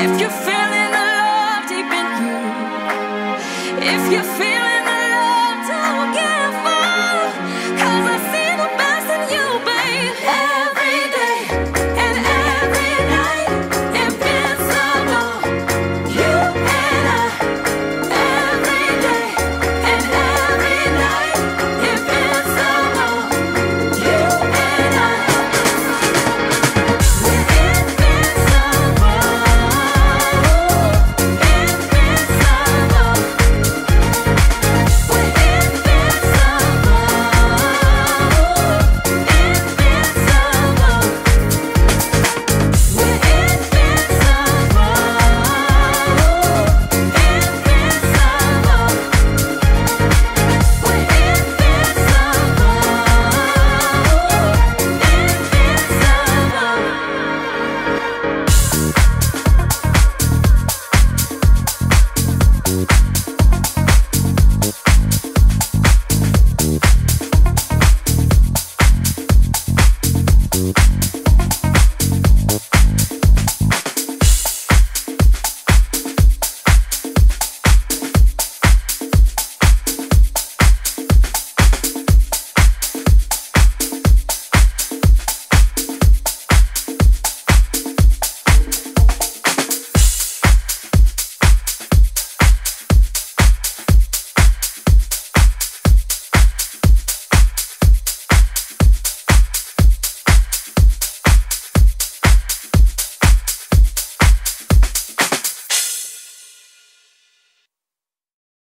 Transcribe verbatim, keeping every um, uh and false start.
if you feel